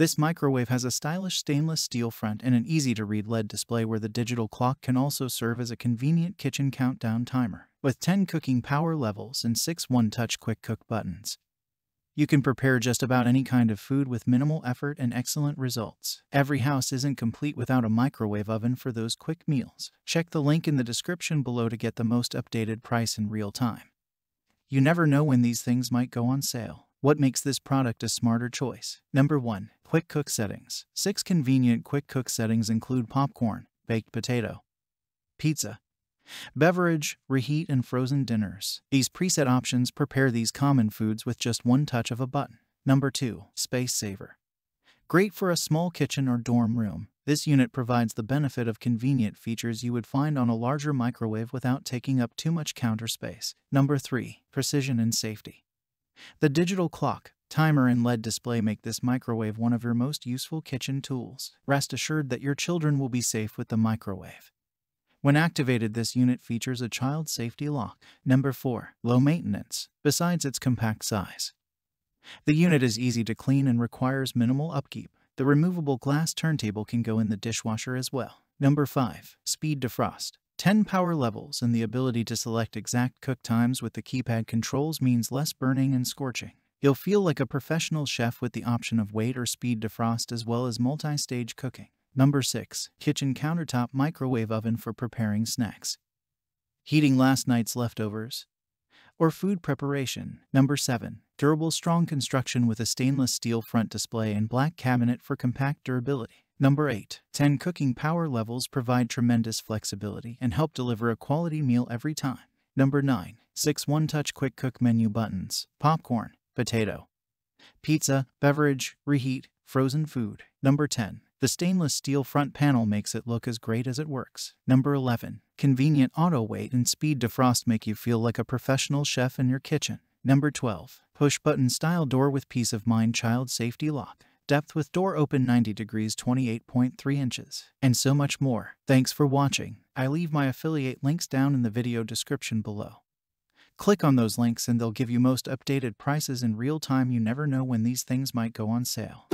This microwave has a stylish stainless steel front and an easy-to-read LED display where the digital clock can also serve as a convenient kitchen countdown timer. With 10 cooking power levels and 6 one-touch quick cook buttons, you can prepare just about any kind of food with minimal effort and excellent results. Every house isn't complete without a microwave oven for those quick meals. Check the link in the description below to get the most updated price in real time. You never know when these things might go on sale. What makes this product a smarter choice? Number 1. Quick cook settings. 6 convenient quick cook settings include popcorn, baked potato, pizza, beverage, reheat, and frozen dinners. These preset options prepare these common foods with just one touch of a button. Number 2. Space saver. Great for a small kitchen or dorm room. This unit provides the benefit of convenient features you would find on a larger microwave without taking up too much counter space. Number 3. Precision and safety. The digital clock, timer, and LED display make this microwave one of your most useful kitchen tools. Rest assured that your children will be safe with the microwave. When activated, this unit features a child safety lock. Number 4. Low maintenance. Besides its compact size, the unit is easy to clean and requires minimal upkeep. The removable glass turntable can go in the dishwasher as well. Number 5. Speed defrost. 10 power levels and the ability to select exact cook times with the keypad controls means less burning and scorching. You'll feel like a professional chef with the option of wait or speed defrost as well as multi-stage cooking. Number 6. Kitchen countertop microwave oven for preparing snacks, heating last night's leftovers, or food preparation. Number 7. Durable strong construction with a stainless steel front display and black cabinet for compact durability. Number 8. 10 cooking power levels provide tremendous flexibility and help deliver a quality meal every time. Number 9. 6 one-touch quick cook menu buttons: popcorn, potato, pizza, beverage, reheat, frozen food. Number 10. The stainless steel front panel makes it look as great as it works. Number 11. Convenient auto wait and speed defrost make you feel like a professional chef in your kitchen. Number 12. Push-button style door with peace of mind child safety lock. Depth with door open 90 degrees 28.3 inches. And so much more. Thanks for watching. I leave my affiliate links down in the video description below. Click on those links and they'll give you most updated prices in real time. You never know when these things might go on sale.